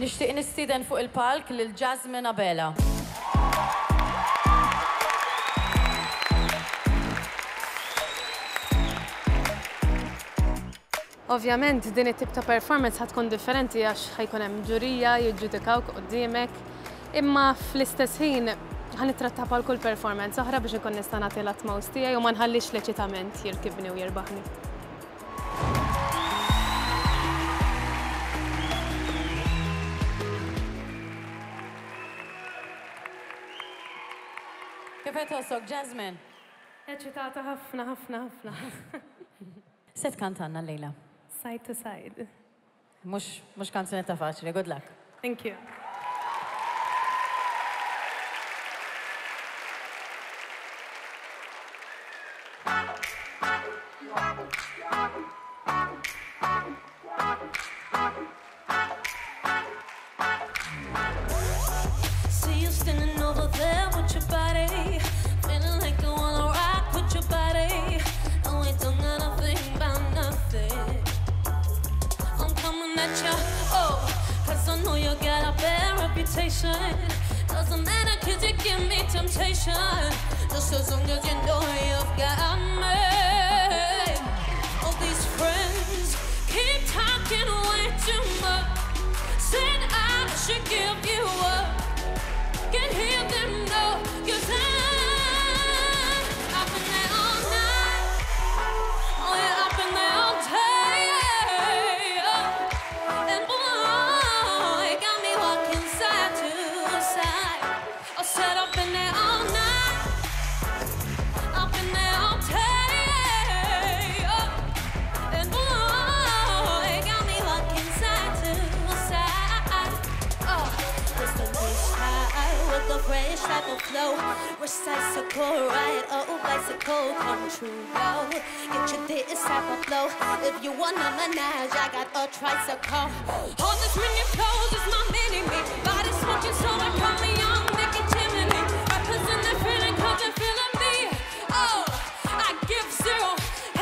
نشتاق نستدن فوق البالك للجازمين أبيلا. Ovvjament din it-tip ta' performance ħatkun differenti għax ħajkun hemm ġurija jiġġudikawk quddiemek, imma fl-istess ħin ħanittratta bħal kull performance oħra biex ikun nista' nagħti l-atmost tiegħi u ma nħallix leċitament jirkibni u jirbaħni. Kif qed tħossok, Jasmine? Eċitata ħafna ħafna ħafna. Se tkantanna llejla. Side to side. مش كانت فاشلة. Good luck. Thank you. See you standing over there with your body, feeling like you wanna rock with your body. No, we don't know nothing about nothing. Oh, cause I know you got a bad reputation. Doesn't matter cause you give me temptation. Just as long as you know you've got me. All these friends keep talking way too much. Said I should give you up. Can't hear them, no, cause I've been there all night. Oh yeah, I've been there all day. Fresh type of flow, recycle, ride, oh, bicycle, come true, yo. Get you this type of flow, if you want a menage, I got a tricycle. All this mini flows is my mini-me, body smoking so I call me young Nicky Jiminy. Represent the feeling cause they're feeling me, oh, I give zero,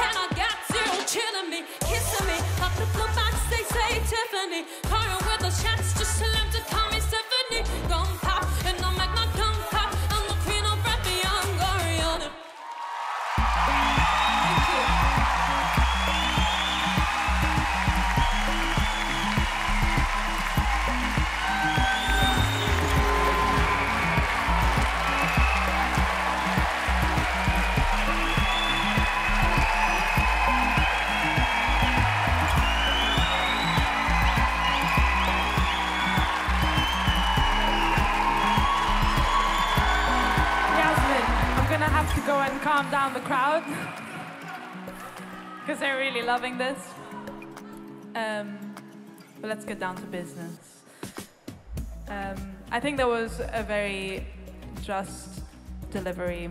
and I got zero, chilling me, kissing me, up the blue box, they say Tiffany, pouring with the shots, just to them to call me Stephanie, gon' pop, and I'm like go and calm down the crowd because they're really loving this. But let's get down to business. I think there was a very just delivery,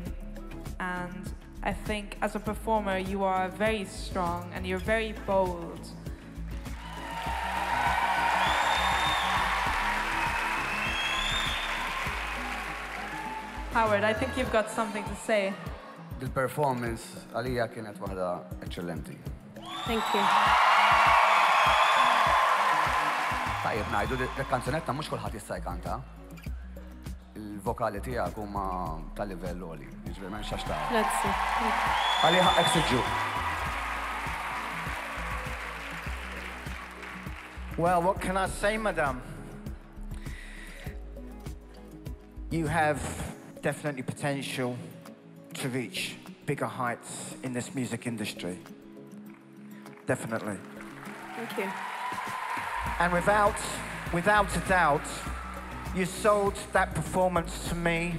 and I think as a performer you are very strong and you're very bold. Howard, I think you've got something to say. The performance, Aliyah kienet waħda eccellenti. Thank you. Tajjeb ngħidu dik kanzunetta mhux kulħadd jista' jkanta. Il-vokali tiegħek huma tal-livell għoli, jiġri ma nixax tagħha. Grazzi. Għalieħ ħaqek siġġu. Well, what can I say, madam? You have definitely potential to reach bigger heights in this music industry. Definitely. Thank you. And without a doubt, you sold that performance to me.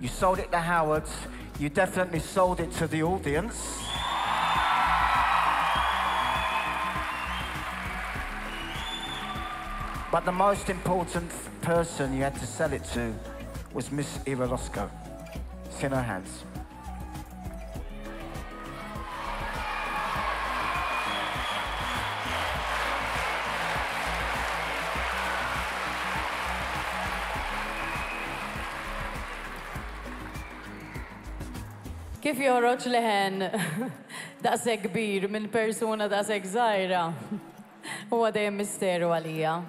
You sold it to Howard. You definitely sold it to the audience. But the most important person you had to sell it to was Miss Ira Losco. It's in her hands. كيف يهرج لهن دقسة كبير من بيرسونا دقسة صغيرة هو دايم مستر عليا.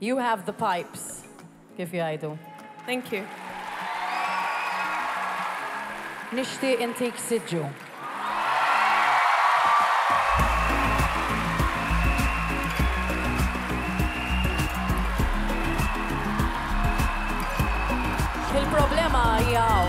You have the pipes. كيف يا ايدو؟ Thank you. نشتي انتيك سجو. البروبليما ياو.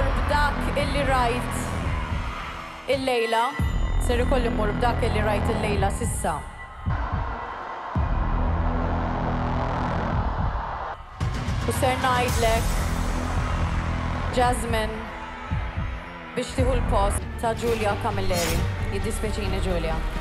سيكون بداك اللي رايت الليلة سيكون بداك اللي رايت الليلة سسا وسير نايد لك جازمين بيشتهوا البوست تا جوليا كامليري يديسبيتشيني جوليا